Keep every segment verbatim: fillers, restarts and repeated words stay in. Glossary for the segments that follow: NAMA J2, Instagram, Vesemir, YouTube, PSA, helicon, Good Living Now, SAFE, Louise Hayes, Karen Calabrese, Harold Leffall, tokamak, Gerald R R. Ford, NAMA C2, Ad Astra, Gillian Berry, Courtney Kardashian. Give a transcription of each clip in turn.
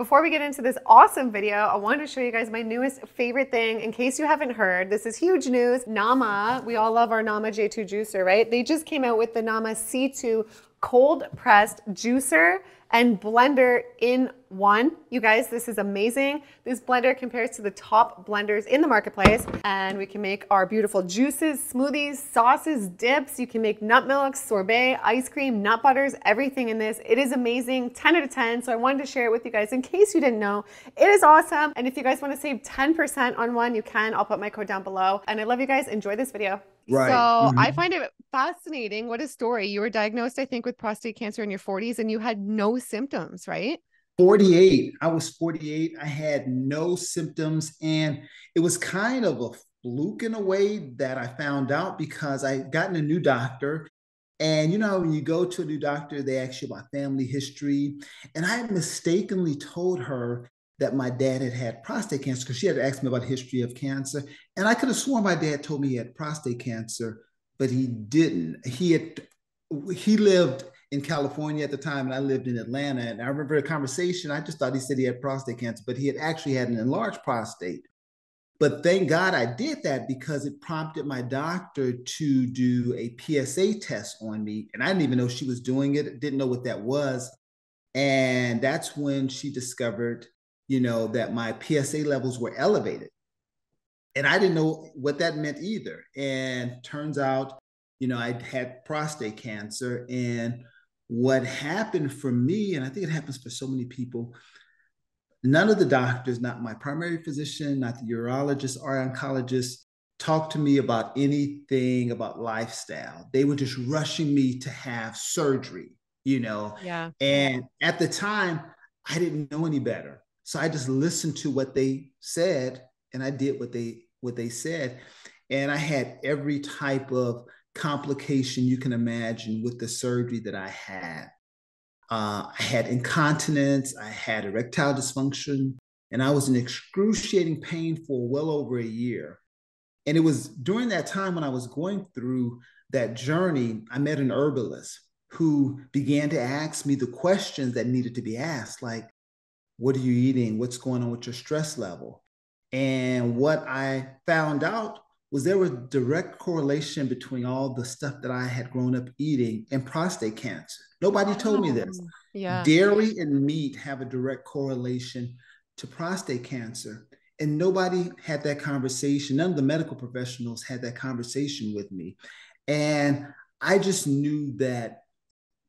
Before we get into this awesome video, I wanted to show you guys my newest favorite thing. In case you haven't heard, this is huge news. NAMA, we all love our NAMA J two juicer, right? They just came out with the NAMA C two cold pressed juicer and blender in one. You guys, this is amazing. This blender compares to the top blenders in the marketplace, and we can make our beautiful juices, smoothies, sauces, dips. You can make nut milks, sorbet, ice cream, nut butters, everything in this. It is amazing, ten out of ten. So I wanted to share it with you guys in case you didn't know. It is awesome. And if you guys want to save ten percent on one, you can. I'll put my code down below. And I love you guys. Enjoy this video. Right. So mm-hmm. I find it fascinating. What a story. You were diagnosed, I think, with prostate cancer in your forties, and you had no symptoms, right? forty-eight. I was forty-eight. I had no symptoms. And it was kind of a fluke in a way that I found out, because I gotten a new doctor. And, you know, when you go to a new doctor, they ask you about family history. And I mistakenly told her that my dad had had prostate cancer, because she had asked me about history of cancer. And I could have sworn my dad told me he had prostate cancer, but he didn't. He had, he lived in California at the time, and I lived in Atlanta. And I remember a conversation, I just thought he said he had prostate cancer, but he had actually had an enlarged prostate. But thank God I did that, because it prompted my doctor to do a P S A test on me. And I didn't even know she was doing it, didn't know what that was. And that's when she discovered, you know, that my P S A levels were elevated. And I didn't know what that meant either. And turns out, you know, I had prostate cancer. And what happened for me, and I think it happens for so many people, none of the doctors, not my primary physician, not the urologist or oncologist, talked to me about anything about lifestyle. They were just rushing me to have surgery, you know? Yeah. And at the time, I didn't know any better. So I just listened to what they said, and I did what they what they said. And I had every type of complication you can imagine with the surgery that I had. Uh, I had incontinence, I had erectile dysfunction, and I was in excruciating pain for well over a year. And it was during that time when I was going through that journey, I met an herbalist who began to ask me the questions that needed to be asked, like, what are you eating? What's going on with your stress level? And what I found out was there was direct correlation between all the stuff that I had grown up eating and prostate cancer. Nobody told me this. Yeah. Dairy and meat have a direct correlation to prostate cancer. And nobody had that conversation. None of the medical professionals had that conversation with me. And I just knew that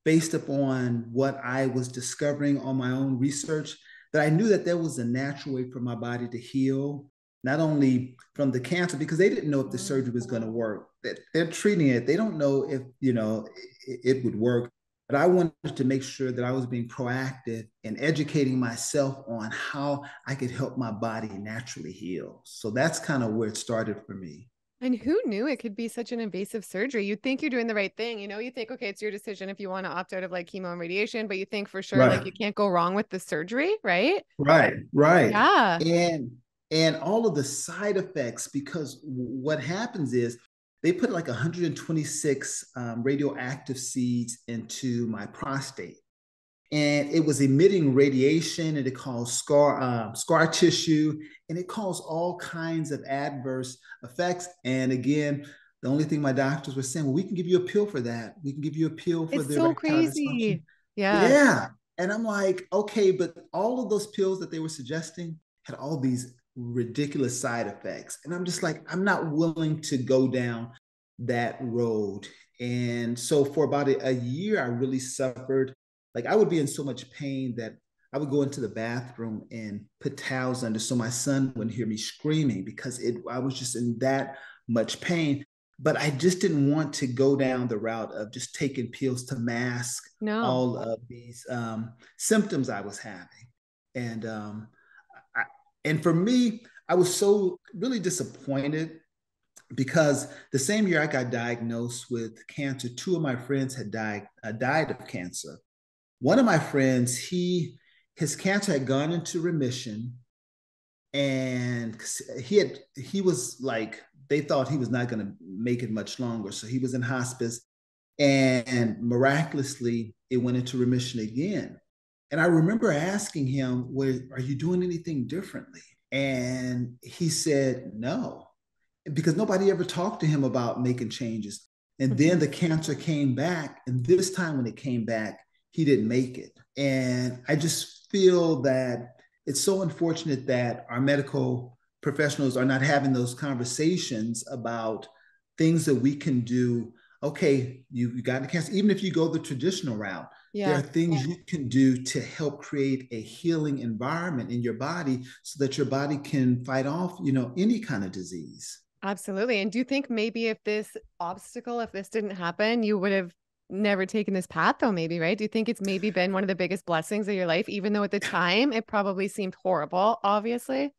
based upon what I was discovering on my own research, that I knew that there was a natural way for my body to heal, not only from the cancer, because they didn't know if the surgery was going to work. That they're treating it, they don't know if, you know, it, it would work. But I wanted to make sure that I was being proactive and educating myself on how I could help my body naturally heal. So that's kind of where it started for me. And who knew it could be such an invasive surgery? You think you're doing the right thing. You know, you think, okay, it's your decision if you want to opt out of like chemo and radiation, but you think for sure, right, like you can't go wrong with the surgery, right? Right, right. Yeah. And, and all of the side effects, because what happens is they put like one hundred twenty-six um, radioactive seeds into my prostate, and it was emitting radiation, and it caused scar, uh, scar tissue, and it caused all kinds of adverse effects. And again, the only thing my doctors were saying, well, we can give you a pill for that. We can give you a pill for the erectile dysfunction. It's so crazy. Yeah. Yeah. And I'm like, okay, but all of those pills that they were suggesting had all these ridiculous side effects. And I'm just like, I'm not willing to go down that road. And so for about a, a year, I really suffered. Like I would be in so much pain that I would go into the bathroom and put towels under so my son wouldn't hear me screaming, because it, I was just in that much pain. But I just didn't want to go down the route of just taking pills to mask no. all of these um, symptoms I was having. And, um, I, and for me, I was so really disappointed, because the same year I got diagnosed with cancer, two of my friends had died, uh, died of cancer. One of my friends, he, his cancer had gone into remission, and he had, he was like, they thought he was not going to make it much longer. So he was in hospice, and miraculously it went into remission again. And I remember asking him, well, are you doing anything differently? And he said, no, because nobody ever talked to him about making changes. And then the cancer came back. And this time when it came back, he didn't make it. And I just feel that it's so unfortunate that our medical professionals are not having those conversations about things that we can do. Okay, you, you got the cancer. Even if you go the traditional route, yeah. there are things yeah. you can do to help create a healing environment in your body so that your body can fight off, you know, any kind of disease. Absolutely. And do you think maybe if this obstacle, if this didn't happen, you would have never taken this path though, maybe, right? Do you think it's maybe been one of the biggest blessings of your life, even though at the time it probably seemed horrible, obviously?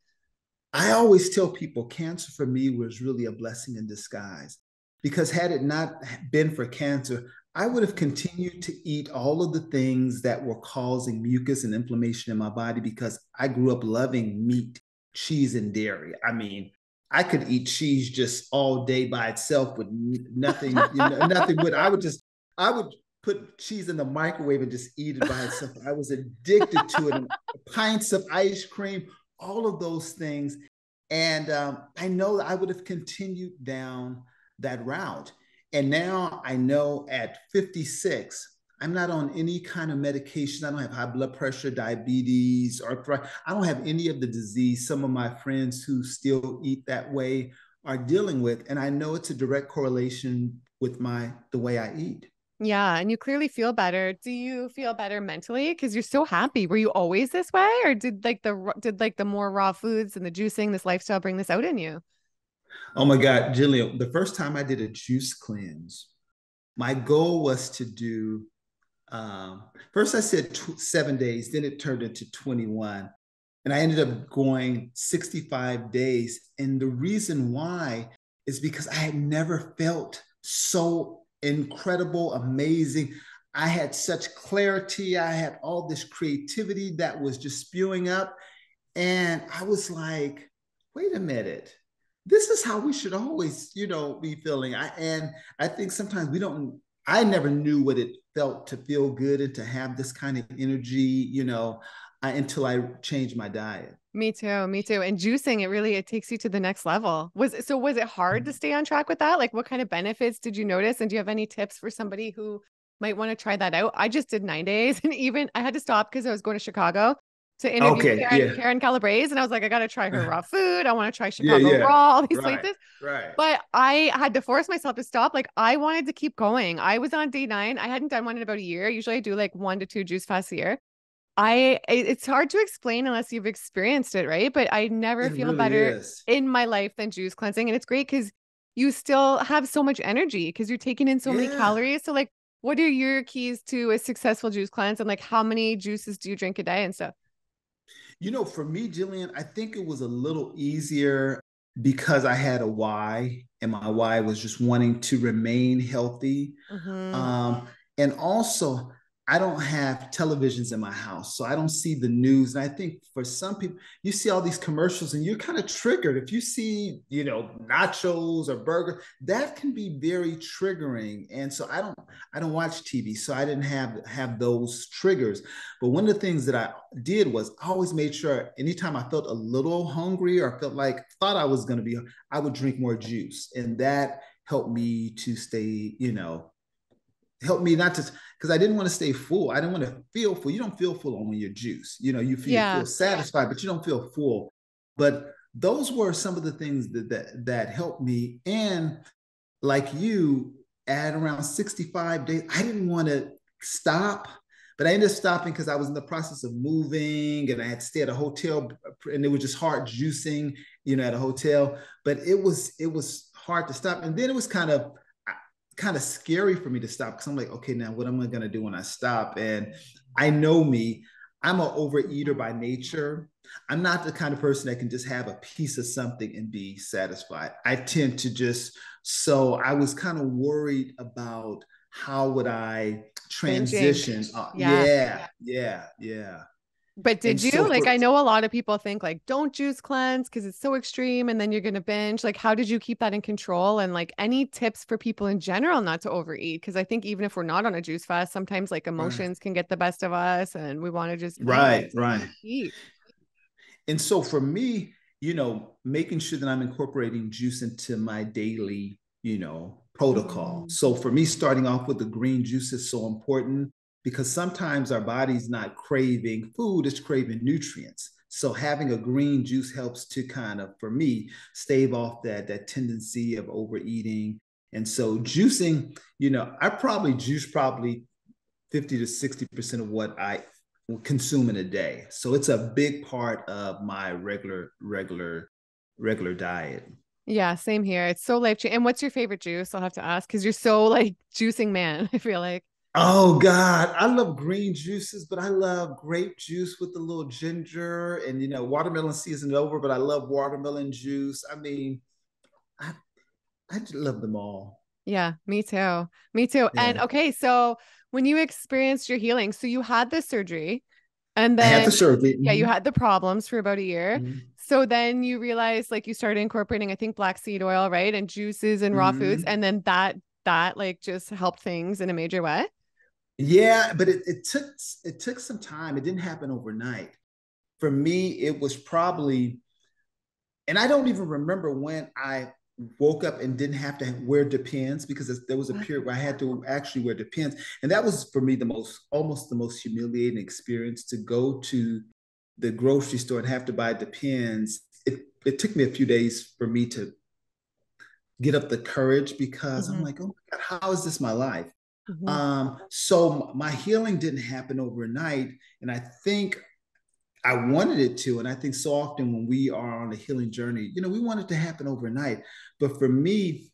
I always tell people cancer for me was really a blessing in disguise, because had it not been for cancer, I would have continued to eat all of the things that were causing mucus and inflammation in my body, because I grew up loving meat, cheese, and dairy. I mean, I could eat cheese just all day by itself with nothing, you know, nothing would, I would just, I would put cheese in the microwave and just eat it by itself. I was addicted to it. And pints of ice cream, all of those things. And um, I know I would have continued down that route. And now I know at fifty-six, I'm not on any kind of medication. I don't have high blood pressure, diabetes, arthritis. I don't have any of the disease some of my friends who still eat that way are dealing with. And I know it's a direct correlation with my, the way I eat. Yeah. And you clearly feel better. Do you feel better mentally? Because you're so happy. Were you always this way? Or did like the, did like the more raw foods and the juicing, this lifestyle bring this out in you? Oh my God, Gillian, the first time I did a juice cleanse, my goal was to do, um, first I said tw- seven days, then it turned into twenty-one. And I ended up going sixty-five days. And the reason why is because I had never felt so incredible, amazing. I had such clarity. I had all this creativity that was just spewing up. And I was like, wait a minute. This is how we should always, you know, be feeling. I, and I think sometimes we don't, I never knew what it felt to feel good and to have this kind of energy, you know, I, until I changed my diet. Me too. Me too. And juicing, it really, it takes you to the next level. Was it, so was it hard to stay on track with that? Like what kind of benefits did you notice? And do you have any tips for somebody who might want to try that out? I just did nine days and even I had to stop because I was going to Chicago to interview okay, Karen, yeah. Karen Calabrese. And I was like, I got to try her raw food. I want to try Chicago yeah, yeah. raw, all these right, places. Right. But I had to force myself to stop. Like I wanted to keep going. I was on day nine. I hadn't done one in about a year. Usually I do like one to two juice fasts a year. I, it's hard to explain unless you've experienced it. Right. But I never it feel really better is. in my life than juice cleansing. And it's great because you still have so much energy because you're taking in so yeah. many calories. So like, what are your keys to a successful juice cleanse? And like, how many juices do you drink a day and stuff? You know, for me, Gillian, I think it was a little easier because I had a why, and my why was just wanting to remain healthy. Mm-hmm. Um, and also, I don't have televisions in my house, so I don't see the news. And I think for some people, you see all these commercials and you're kind of triggered. If you see, you know, nachos or burger, that can be very triggering. And so I don't, I don't watch T V, so I didn't have, have those triggers. But one of the things that I did was I always made sure anytime I felt a little hungry or felt like, thought I was going to be, I would drink more juice. And that helped me to stay, you know, helped me not to, because I didn't want to stay full. I didn't want to feel full. You don't feel full when you're juice. You know, you feel, yeah. feel satisfied, but you don't feel full. But those were some of the things that, that, that helped me. And like you, at around sixty-five days, I didn't want to stop, but I ended up stopping because I was in the process of moving and I had to stay at a hotel and it was just hard juicing, you know, at a hotel, but it was, it was hard to stop. And then it was kind of, kind of scary for me to stop because I'm like, okay, now what am I going to do when I stop? And I know me, I'm an overeater by nature. I'm not the kind of person that can just have a piece of something and be satisfied. I tend to just, so I was kind of worried about how would I transition? Uh, yeah. yeah, yeah, yeah. But did and you so, like, I know a lot of people think like, don't juice cleanse because it's so extreme and then you're going to binge. Like, how did you keep that in control? And like, any tips for people in general not to overeat? Because I think even if we're not on a juice fast, sometimes like emotions right. can get the best of us and we want to just right, right. eat. And so for me, you know, making sure that I'm incorporating juice into my daily, you know, protocol. Mm-hmm. So for me, starting off with the green juice is so important because sometimes our body's not craving food, it's craving nutrients. So having a green juice helps to kind of, for me, stave off that, that tendency of overeating. And so juicing, you know, I probably juice probably fifty to sixty percent of what I consume in a day. So it's a big part of my regular, regular, regular diet. Yeah, same here. It's so life-changing. And what's your favorite juice? I'll have to ask because you're so like juicing man, I feel like. Oh God, I love green juices, but I love grape juice with a little ginger and, you know, watermelon season over, but I love watermelon juice. I mean, I, I love them all. Yeah, me too. Me too. Yeah. And okay. So when you experienced your healing, so you had the surgery and then I had the surgery. Yeah, you had the problems for about a year. Mm-hmm. So then you realized like you started incorporating, I think, black seed oil, right? And juices and raw mm-hmm. foods. And then that, that like just helped things in a major way. Yeah, but it, it took, it took some time. It didn't happen overnight. For me, it was probably, and I don't even remember when I woke up and didn't have to wear Depends, because there was a period where I had to actually wear Depends. And that was for me the most, almost the most humiliating experience, to go to the grocery store and have to buy Depends. It, it took me a few days for me to get up the courage, because mm-hmm. I'm like, oh my God, how is this my life? Mm-hmm. Um, so my healing didn't happen overnight. And I think I wanted it to. And I think so often when we are on a healing journey, you know, we want it to happen overnight. But for me,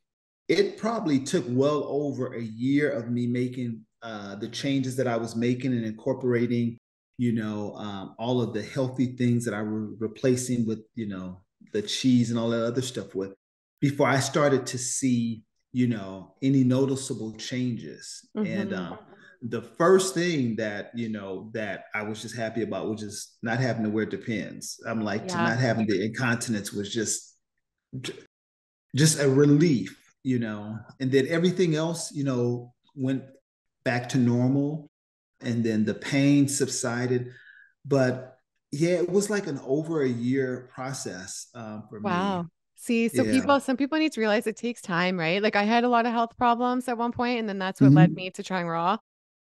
it probably took well over a year of me making uh, the changes that I was making and incorporating, you know, um, all of the healthy things that I was replacing with, you know, the cheese and all that other stuff with, before I started to see, you know, any noticeable changes. Mm-hmm. And um, the first thing that, you know, that I was just happy about was just not having to wear Depends. I'm like, yeah. to not having the incontinence was just, just a relief, you know. And then everything else, you know, went back to normal, and then the pain subsided. But yeah, it was like an over a year process um, for wow. me. See, so yeah. people, some people need to realize it takes time, right? Like I had a lot of health problems at one point, and then that's what mm-hmm. led me to trying raw,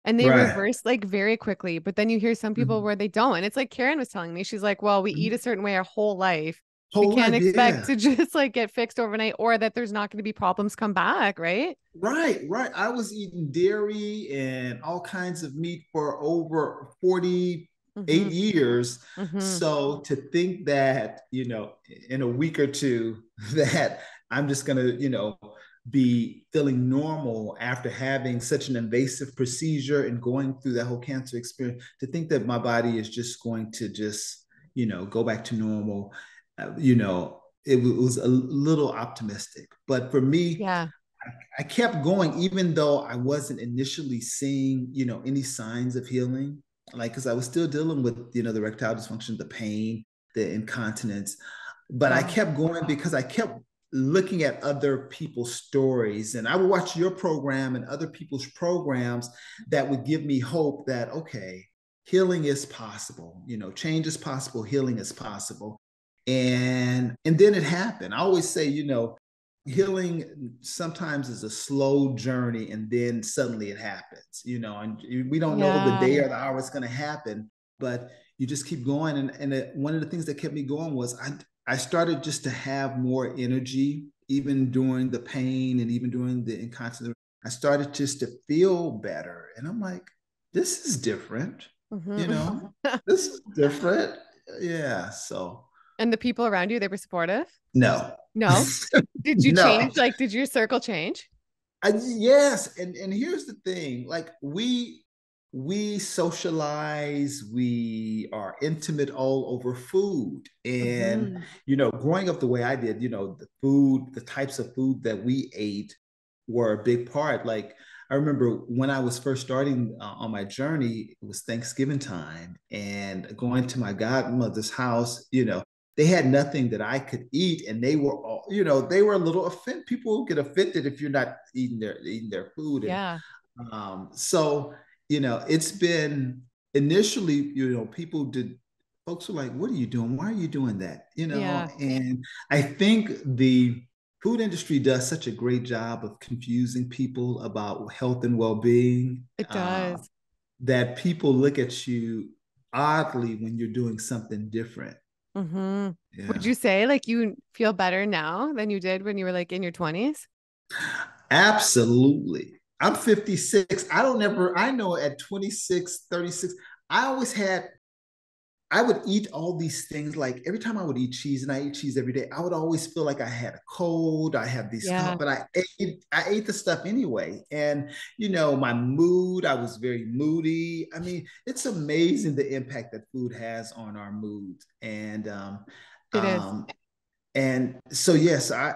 and they right. reverse like very quickly. But then you hear some people mm-hmm. where they don't. And it's like Karen was telling me, she's like, well, we mm-hmm. eat a certain way our whole life. Whole we can't life, expect yeah. to just like get fixed overnight, or that there's not going to be problems come back. Right. Right. Right. I was eating dairy and all kinds of meat for over forty Mm-hmm. eight years. Mm-hmm. So to think that, you know, in a week or two that I'm just going to, you know, be feeling normal after having such an invasive procedure and going through that whole cancer experience, to think that my body is just going to just, you know, go back to normal, uh, you know, it, it was a little optimistic. But for me, yeah. I, I kept going, even though I wasn't initially seeing, you know, any signs of healing. Like, cause I was still dealing with, you know, the erectile dysfunction, the pain, the incontinence, but I kept going because I kept looking at other people's stories, and I would watch your program and other people's programs that would give me hope that, okay, healing is possible, you know, change is possible, healing is possible. And, and then it happened. I always say, you know, healing sometimes is a slow journey, and then suddenly it happens, you know, and we don't yeah. know the day or the hour it's going to happen, but you just keep going. And, and it, one of the things that kept me going was I, I started just to have more energy, even during the pain and even during the incontinence. I started just to feel better. And I'm like, this is different, mm-hmm. you know, this is different. Yeah. So. And the people around you, they were supportive? No. No. Did you no. change? Like, did your circle change? I, yes. And and here's the thing. Like, we we socialize, we are intimate all over food. And, mm-hmm. you know, growing up the way I did, you know, the food, the types of food that we ate were a big part. Like, I remember when I was first starting uh, on my journey, it was Thanksgiving time and going to my godmother's house, you know, they had nothing that I could eat, and they were all, you know, they were a little offended. People get offended if you're not eating their, eating their food. And, yeah. Um, so, you know, it's been initially, you know, people did, folks were like, what are you doing? Why are you doing that? You know, yeah. And I think the food industry does such a great job of confusing people about health and well-being. It does. Uh, that people look at you oddly when you're doing something different. Mm-hmm. Yeah. Would you say like you feel better now than you did when you were like in your twenties? Absolutely. I'm fifty-six. I don't ever, I know at twenty-six, thirty-six, I always had, I would eat all these things. Like every time I would eat cheese, and I eat cheese every day, I would always feel like I had a cold. I had these, yeah. stuff, but I ate, I ate the stuff anyway. And, you know, my mood, I was very moody. I mean, it's amazing the impact that food has on our mood. And, um, it um, is. And so, yes, I,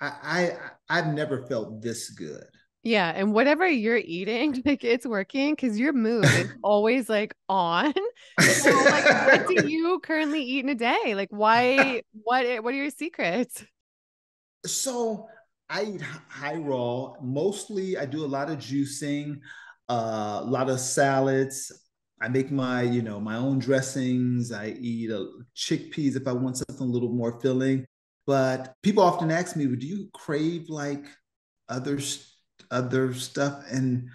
I, I, I've never felt this good. Yeah. And whatever you're eating, like it's working because your mood is always like on. So, like, what do you currently eat in a day? Like, why, what, what are your secrets? So I eat high raw. Mostly I do a lot of juicing, uh, a lot of salads. I make my, you know, my own dressings. I eat a, chickpeas if I want something a little more filling. But people often ask me, well, do you crave like other stuff? other stuff. And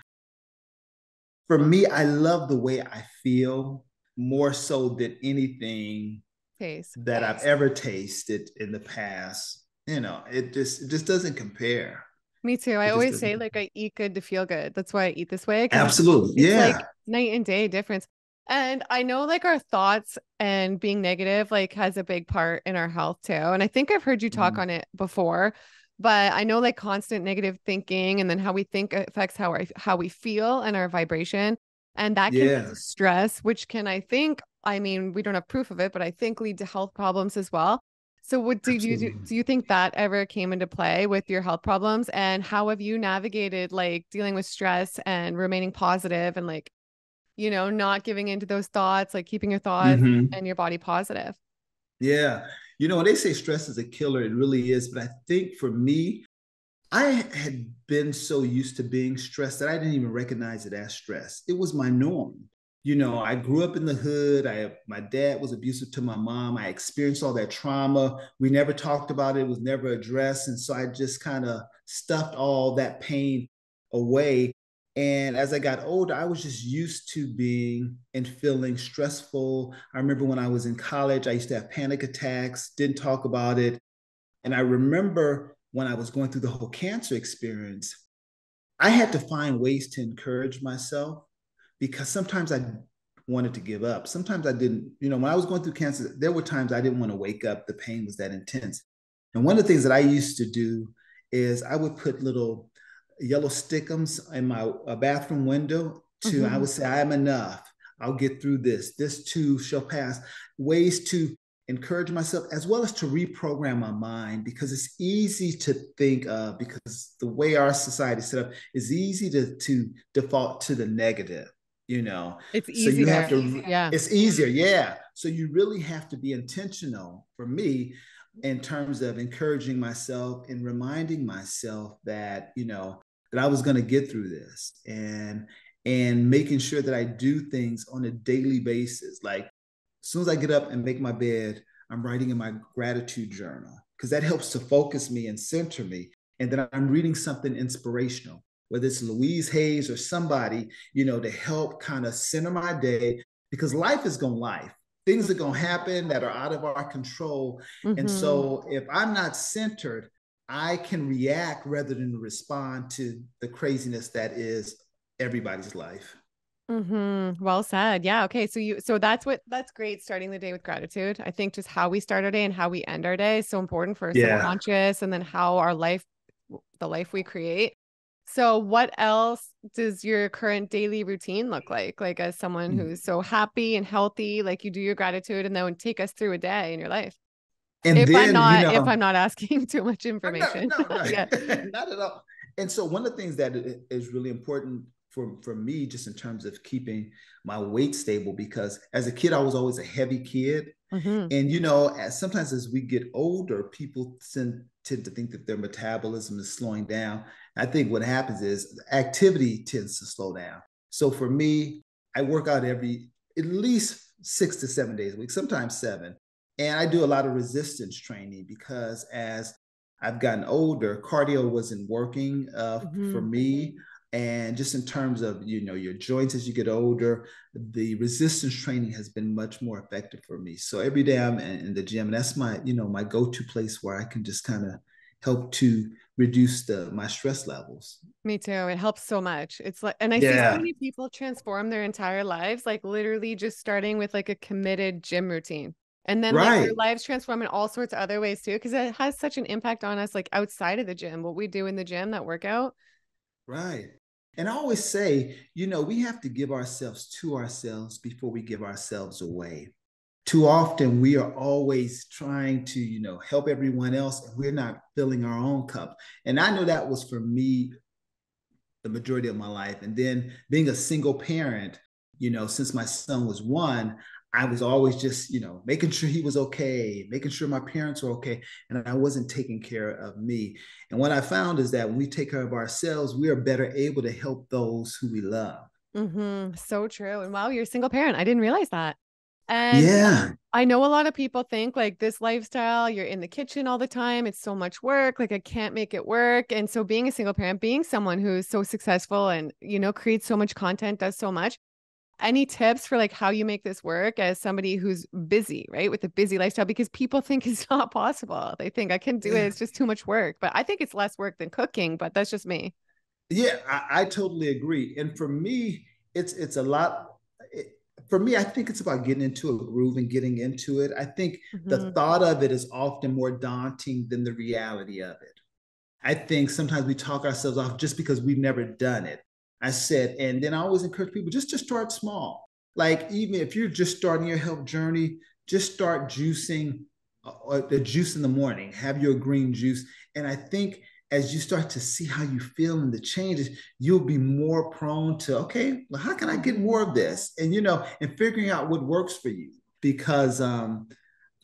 for me, I love the way I feel more so than anything taste, that taste. I've ever tasted in the past. You know, it just, it just doesn't compare. Me too. I it always say like, I eat good to feel good. That's why I eat this way. Absolutely. It's yeah. Like night and day difference. And I know like our thoughts and being negative, like has a big part in our health too. And I think I've heard you talk mm-hmm. on it before. But I know like constant negative thinking and then how we think affects how our, how we feel and our vibration. And that can yeah. cause stress, which can, I think, I mean, we don't have proof of it, but I think lead to health problems as well. So what do Absolutely. you, do, do you think that ever came into play with your health problems, and how have you navigated like dealing with stress and remaining positive and like, you know, not giving into those thoughts, like keeping your thoughts mm-hmm. and your body positive? Yeah. You know, when they say stress is a killer, it really is. But I think for me, I had been so used to being stressed that I didn't even recognize it as stress. It was my norm. You know, I grew up in the hood. I, my dad was abusive to my mom. I experienced all that trauma. We never talked about it. It was never addressed. And so I just kind of stuffed all that pain away. And as I got older, I was just used to being and feeling stressful. I remember when I was in college, I used to have panic attacks, didn't talk about it. And I remember when I was going through the whole cancer experience, I had to find ways to encourage myself because sometimes I wanted to give up. Sometimes I didn't, you know, when I was going through cancer, there were times I didn't want to wake up. The pain was that intense. And one of the things that I used to do is I would put little yellow stickums in my uh, bathroom window to, mm-hmm. I would say, I am enough. I'll get through this. This too shall pass. Ways to encourage myself as well as to reprogram my mind, because it's easy to think of, because the way our society is set up, it's easy to, to default to the negative, you know. It's easier. So you have to, yeah. It's easier. Yeah. So you really have to be intentional for me in terms of encouraging myself and reminding myself that, you know, that I was going to get through this, and, and making sure that I do things on a daily basis. Like as soon as I get up and make my bed, I'm writing in my gratitude journal, because that helps to focus me and center me. And then I'm reading something inspirational, whether it's Louise Hayes or somebody, you know, to help kind of center my day, because life is going to life. Things are going to happen that are out of our control. Mm-hmm. And so if I'm not centered, I can react rather than respond to the craziness that is everybody's life. Mm-hmm. Well said. Yeah. Okay. So you, so that's what, that's great. Starting the day with gratitude. I think just how we start our day and how we end our day is so important for our yeah. subconscious, and then how our life, the life we create. So what else does your current daily routine look like? Like as someone who's so happy and healthy, like you do your gratitude, and then take us through a day in your life. And if then, I'm not, you know, if I'm not asking too much information, no, no, no. yeah. Not at all. And so one of the things that is really important for, for me, just in terms of keeping my weight stable, because as a kid, I was always a heavy kid. Mm-hmm. And, you know, as sometimes as we get older, people tend, tend to think that their metabolism is slowing down. I think what happens is activity tends to slow down. So for me, I work out every, at least six to seven days a week, sometimes seven. And I do a lot of resistance training because as I've gotten older, cardio wasn't working uh, mm-hmm. for me. And just in terms of, you know, your joints as you get older, the resistance training has been much more effective for me. So every day I'm in the gym, and that's my, you know, my go-to place where I can just kind of help to reduce the, my stress levels. Me too. It helps so much. It's like, and I yeah. see so many people transform their entire lives, like literally just starting with like a committed gym routine. And then right. like their lives transform in all sorts of other ways too, because it has such an impact on us, like outside of the gym, what we do in the gym, that workout. Right. And I always say, you know, we have to give ourselves to ourselves before we give ourselves away. Too often we are always trying to, you know, help everyone else, and we're not filling our own cup. And I know that was for me the majority of my life. And then being a single parent, you know, since my son was one, I was always just, you know, making sure he was okay, making sure my parents were okay, and I wasn't taking care of me. And what I found is that when we take care of ourselves, we are better able to help those who we love. Mm-hmm. So true. And wow, you're a single parent. I didn't realize that. And yeah. I know a lot of people think like this lifestyle, you're in the kitchen all the time. It's so much work. Like I can't make it work. And so being a single parent, being someone who's so successful and, you know, creates so much content, does so much. Any tips for like how you make this work as somebody who's busy, right? With a busy lifestyle, because people think it's not possible. They think I can do it. It's just too much work, but I think it's less work than cooking, but that's just me. Yeah, I, I totally agree. And for me, it's, it's a lot. It, for me, I think it's about getting into a groove and getting into it. I think mm-hmm. the thought of it is often more daunting than the reality of it. I think sometimes we talk ourselves off just because we've never done it. I said, and then I always encourage people just to start small. Like even if you're just starting your health journey, just start juicing uh, a juice in the morning, have your green juice. And I think as you start to see how you feel and the changes, you'll be more prone to, okay, well, how can I get more of this? And, you know, and figuring out what works for you, because um,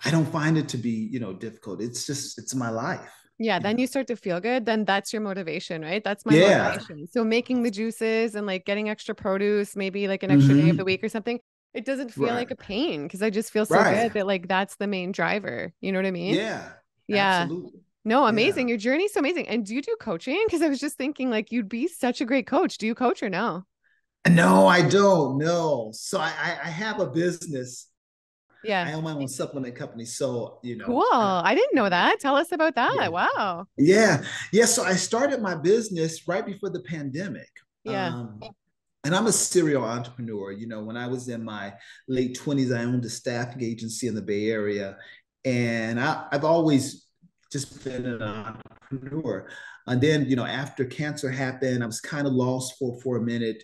I don't find it to be, you know, difficult. It's just, it's my life. Yeah. Then you start to feel good. Then that's your motivation, right? That's my yeah. motivation. So making the juices and like getting extra produce, maybe like an extra mm-hmm. day of the week or something, it doesn't feel right. like a pain. Cause I just feel so right. good that like, that's the main driver. You know what I mean? Yeah. Yeah. Absolutely. No, amazing. Yeah. Your journey is amazing. And do you do coaching? Cause I was just thinking like, you'd be such a great coach. Do you coach or no? No, I don't. No. So I, I, I have a business. Yeah. I own my own supplement company. So, you know. Cool. Uh, I didn't know that. Tell us about that. Yeah. Wow. Yeah. Yeah. So I started my business right before the pandemic. Yeah. Um, and I'm a serial entrepreneur. You know, when I was in my late twenties, I owned a staffing agency in the Bay Area. And I, I've always just been an entrepreneur. And then, you know, after cancer happened, I was kind of lost for, for a minute.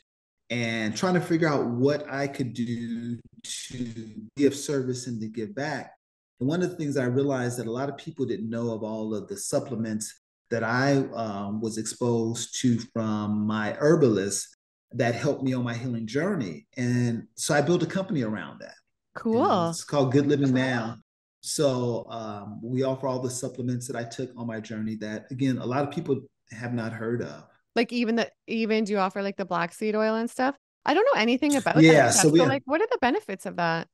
And trying to figure out what I could do to give service and to give back. And one of the things I realized that a lot of people didn't know of all of the supplements that I um, was exposed to from my herbalist that helped me on my healing journey. And so I built a company around that. Cool. And it's called Good Living Now. So um, we offer all the supplements that I took on my journey that, again, a lot of people have not heard of. Like even the, even do you offer like the black seed oil and stuff? I don't know anything about yeah, that. So, we, so like, what are the benefits of that?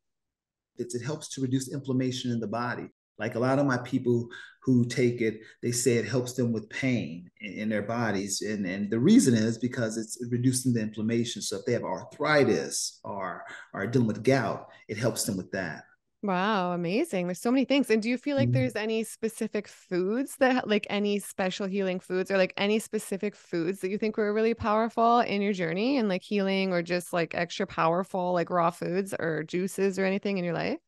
It's, it helps to reduce inflammation in the body. Like a lot of my people who take it, they say it helps them with pain in, in their bodies. And, and the reason is because it's reducing the inflammation. So if they have arthritis or are dealing with gout, it helps them with that. Wow. Amazing. There's so many things. And do you feel like there's any specific foods that like any special healing foods or like any specific foods that you think were really powerful in your journey and like healing or just like extra powerful, like raw foods or juices or anything in your life?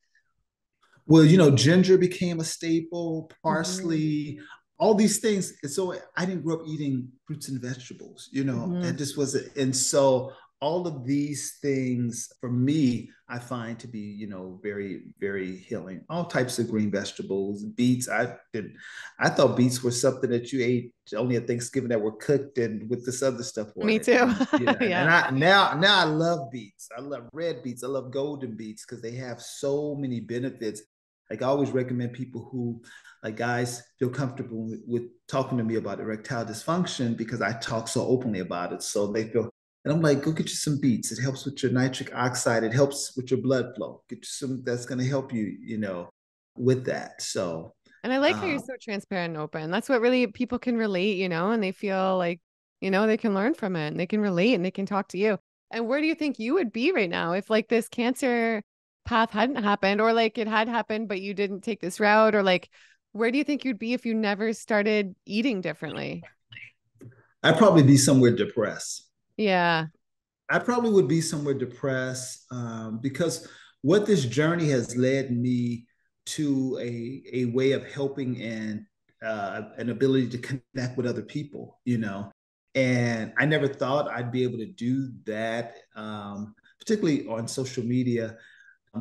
Well, you know, ginger became a staple, parsley, mm-hmm. all these things. And so I didn't grow up eating fruits and vegetables, you know, mm-hmm. that just wasn't. And so all of these things for me, I find to be, you know, very, very healing. All types of green vegetables, beets. I did. I thought beets were something that you ate only at Thanksgiving that were cooked and with this other stuff. Me too. Yeah. yeah. And I, now, now I love beets. I love red beets. I love golden beets because they have so many benefits. Like I always recommend people who, like guys, feel comfortable with, with talking to me about erectile dysfunction because I talk so openly about it. So they feel. And I'm like, go get you some beets. It helps with your nitric oxide. It helps with your blood flow. Get you some, that's going to help you, you know, with that. So. And I like um, how you're so transparent and open. That's what really people can relate, you know, and they feel like, you know, they can learn from it and they can relate and they can talk to you. And where do you think you would be right now if like this cancer path hadn't happened, or like it had happened, but you didn't take this route, or like, where do you think you'd be if you never started eating differently? I'd probably be somewhere depressed. Yeah, I probably would be somewhere depressed um, because what this journey has led me to a, a way of helping and uh, an ability to connect with other people, you know, and I never thought I'd be able to do that, um, particularly on social media.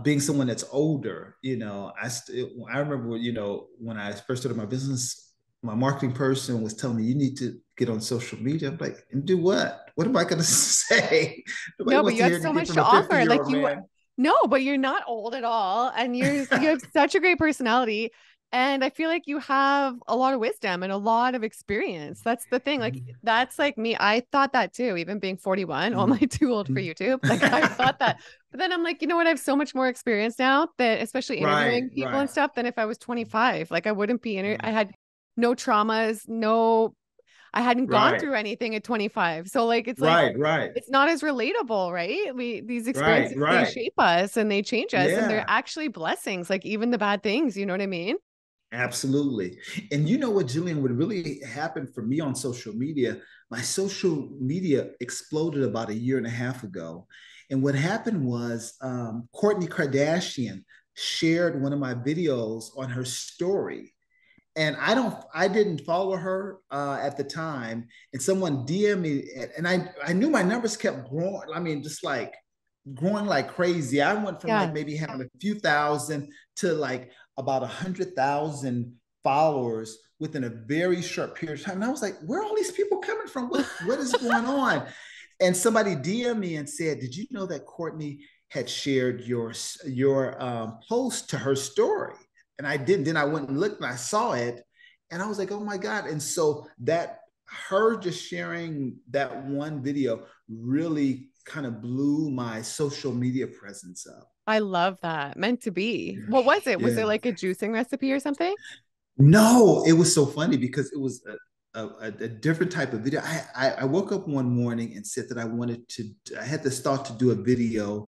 Being someone that's older, you know, I st- I remember, you know, when I first started my business, my marketing person was telling me, you need to get on social media. I'm like, and do what? What am I going to say? Nobody no, but you have so much to offer. Like you, man. No, but you're not old at all. And you're, you have such a great personality. And I feel like you have a lot of wisdom and a lot of experience. That's the thing. Like, that's like me. I thought that too, even being forty-one, mm-hmm. only too old for YouTube. Like I thought that, but then I'm like, you know what? I have so much more experience now that especially interviewing right, people right. and stuff than if I was twenty-five, like I wouldn't be, inter- I had no traumas, no I hadn't gone right. through anything at twenty-five. So like, it's like, right, right. it's not as relatable, right? We, these experiences, right, right. they shape us and they change us yeah. and they're actually blessings. Like even the bad things, you know what I mean? Absolutely. And you know what, Gillian, what really happened for me on social media, my social media exploded about a year and a half ago. And what happened was um, Courtney Kardashian shared one of my videos on her story. And I don't, I didn't follow her uh, at the time. And someone D M'd me, and I, I knew my numbers kept growing. I mean, just like growing like crazy. I went from yeah. like maybe having a few thousand to like about a hundred thousand followers within a very short period of time. And I was like, where are all these people coming from? What, what is going on? And somebody D M'd me and said, did you know that Courtney had shared your your um, post to her story? And I didn't, then I went and looked and I saw it and I was like, oh my God. And so that her just sharing that one video really kind of blew my social media presence up. I love that. Meant to be. What was it? Yeah. Was it like a juicing recipe or something? No, it was so funny because it was a, a, a different type of video. I, I, I woke up one morning and said that I wanted to, I had this thought to do a video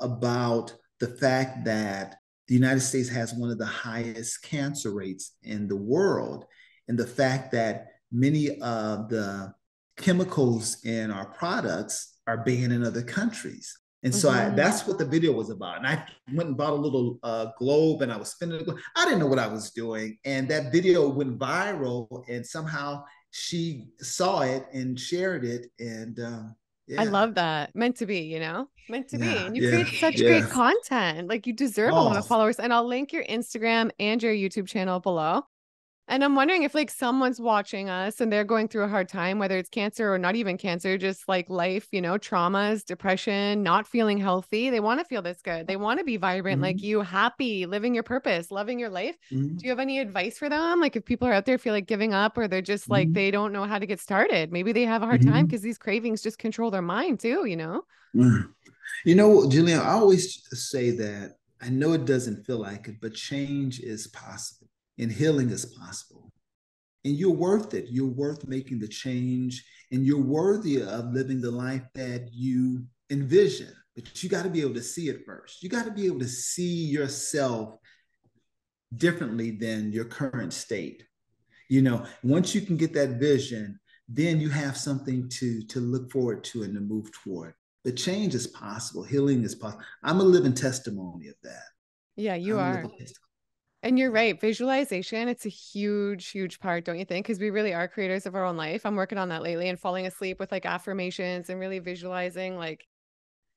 about the fact that the United States has one of the highest cancer rates in the world. And the fact that many of the chemicals in our products are banned in other countries. And so mm-hmm. I, that's what the video was about. And I went and bought a little uh, globe and I was spinning the globe. I didn't know what I was doing. And that video went viral and somehow she saw it and shared it. And uh, yeah. I love that. Meant to be, you know, meant to yeah, be. And you yeah, create such yeah. great content. Like you deserve oh. a lot of followers. And I'll link your Instagram and your YouTube channel below. And I'm wondering if like someone's watching us and they're going through a hard time, whether it's cancer or not even cancer, just like life, you know, traumas, depression, not feeling healthy. They want to feel this good. They want to be vibrant, mm-hmm. like you, happy, living your purpose, loving your life. Mm-hmm. Do you have any advice for them? Like if people are out there feel like giving up or they're just like, mm-hmm. they don't know how to get started. Maybe they have a hard mm-hmm. time because these cravings just control their mind too, you know? Mm. You know, Gillian, I always say that I know it doesn't feel like it, but change is possible. And healing is possible. And you're worth it. You're worth making the change. And you're worthy of living the life that you envision. But you got to be able to see it first. You got to be able to see yourself differently than your current state. You know, once you can get that vision, then you have something to, to look forward to and to move toward. But change is possible. Healing is possible. I'm a living testimony of that. Yeah, you I'm are. And you're right. Visualization, it's a huge, huge part, don't you think? Because we really are creators of our own life. I'm working on that lately and falling asleep with like affirmations and really visualizing, like,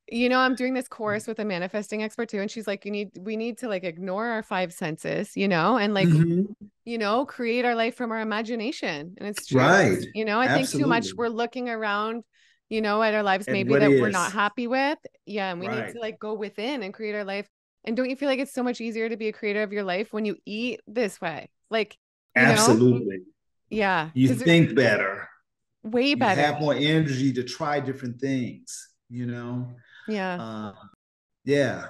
you know, I'm doing this course with a manifesting expert too. And she's like, you need, we need to like ignore our five senses, you know, and like, mm-hmm. you know, create our life from our imagination. And it's true. Right. You know, I Absolutely. think too much we're looking around, you know, at our lives, and maybe that is. we're not happy with. Yeah. And we right. need to like go within and create our life. And don't you feel like it's so much easier to be a creator of your life when you eat this way? Like, you Absolutely. know? Yeah. You think better. Way better. You have more energy to try different things, you know? Yeah. Uh, yeah.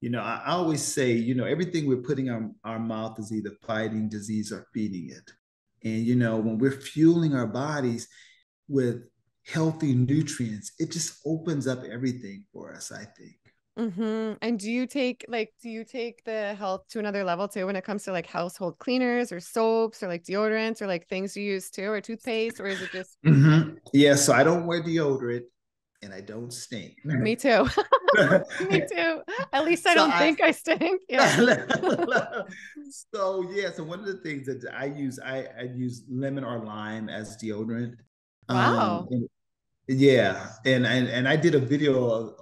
You know, I always say, you know, everything we're putting on our mouth is either fighting disease or feeding it. And, you know, when we're fueling our bodies with healthy nutrients, it just opens up everything for us, I think. Mm-hmm. And do you take, like, do you take the health to another level too, when it comes to like household cleaners or soaps or like deodorants or like things you use too, or toothpaste, or is it just? Mm-hmm. Yeah. So I don't wear deodorant. And I don't stink. Me too. Me too. At least I so don't I, think I stink. Yeah. So yeah. So one of the things that I use, I, I use lemon or lime as deodorant. Wow. Um, and, yeah. And, and and I did a video of,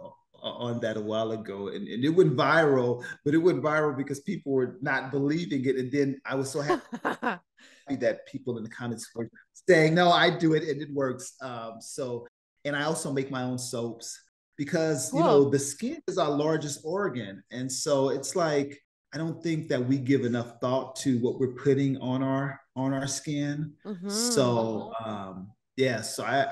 on that a while ago, and, and it went viral, but it went viral because people were not believing it. And then I was so happy that people in the comments were saying, "No, I do it, and it works." Um, so. And I also make my own soaps because, cool. you know, the skin is our largest organ. And so it's like, I don't think that we give enough thought to what we're putting on our, on our skin. Mm-hmm. So, um, yeah, so I,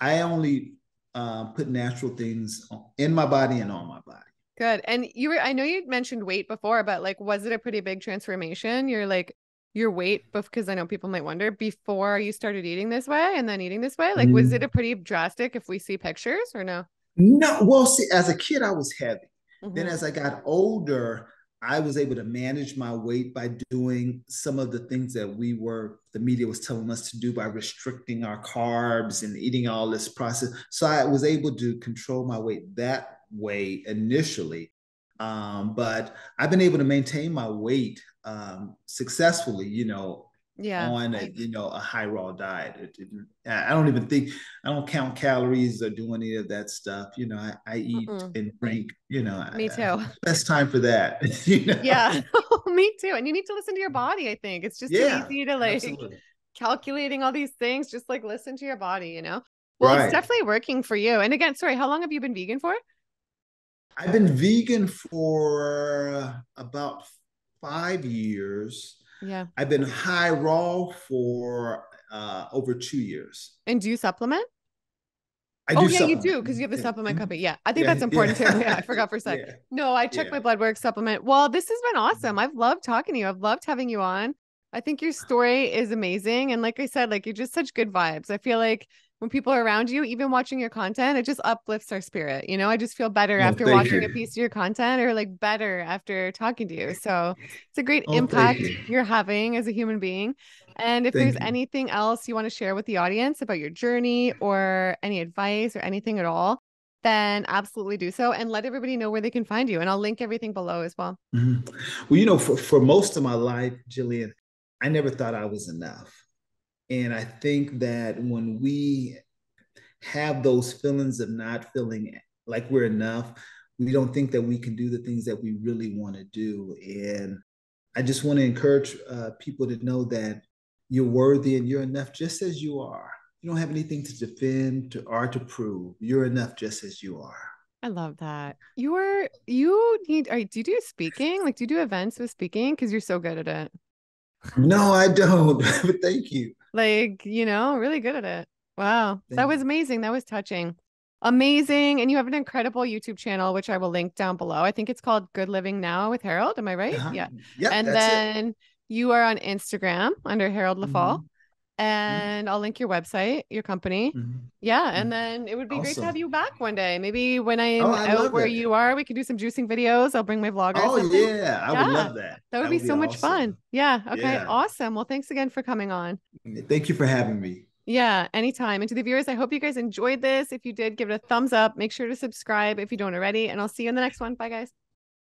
I only uh, put natural things on, in my body and on my body. Good. And you were, I know you'd mentioned weight before, but like, was it a pretty big transformation? You're like, your weight, because I know people might wonder, before you started eating this way and then eating this way, like, was it a pretty drastic, if we see pictures, or no? No. Well, see, as a kid, I was heavy. Mm-hmm. Then as I got older, I was able to manage my weight by doing some of the things that we were, the media was telling us to do, by restricting our carbs and eating all this process. So I was able to control my weight that way initially. Um, but I've been able to maintain my weight um, successfully, you know, yeah. on a, you know, a high raw diet. It, it, I don't even think, I don't count calories or do any of that stuff. You know, I, I eat Mm-mm. and drink, you know, me too. I, that's time for that. You know? Yeah, me too. And you need to listen to your body. I think it's just yeah, too easy to like absolutely. calculating all these things, just like listen to your body, you know? Well, right. it's definitely working for you. And again, sorry, how long have you been vegan for? I've been vegan for about five years. Yeah. I've been high raw for uh, over two years. And do you supplement? I do. Oh, yeah, supplement. You do, because you have a supplement company. Yeah. I think yeah, that's important yeah. too. Yeah, I forgot for a second. Yeah. No, I checked yeah. my blood work, supplement. Well, this has been awesome. I've loved talking to you. I've loved having you on. I think your story is amazing. And like I said, like, you're just such good vibes. I feel like when people are around you, even watching your content, it just uplifts our spirit. You know, I just feel better oh, after watching you. a piece of your content, or like better after talking to you. So it's a great oh, impact you. you're having as a human being. And if thank there's you. anything else you want to share with the audience about your journey, or any advice or anything at all, then absolutely do so, and let everybody know where they can find you. And I'll link everything below as well. Mm-hmm. Well, you know, for, for most of my life, Gillian, I never thought I was enough. And I think that when we have those feelings of not feeling like we're enough, we don't think that we can do the things that we really want to do. And I just want to encourage uh, people to know that you're worthy and you're enough just as you are. You don't have anything to defend to, or to prove. You're enough just as you are. I love that. You are, you need, are, do you do speaking? Like, do you do events with speaking? Because you're so good at it. No, I don't. But thank you. Like, you know, really good at it. Wow. Thank that was amazing. That was touching. Amazing. And you have an incredible YouTube channel, which I will link down below. I think it's called Good Living Now with Harold. Am I right? Uh-huh. Yeah. Yep, and then it. you are on Instagram under Harold Leffall. Mm-hmm. And mm-hmm. I'll link your website, your company. Mm-hmm. Yeah. And then it would be awesome. great to have you back one day. Maybe when I'm oh, I out where it. you are, we could do some juicing videos. I'll bring my vlogger. Oh, yeah. yeah. I would love that. That would, that would be, be so awesome. much fun. Yeah. Okay. Yeah. Awesome. Well, thanks again for coming on. Thank you for having me. Yeah. Anytime. And to the viewers, I hope you guys enjoyed this. If you did, give it a thumbs up. Make sure to subscribe if you don't already. And I'll see you in the next one. Bye, guys.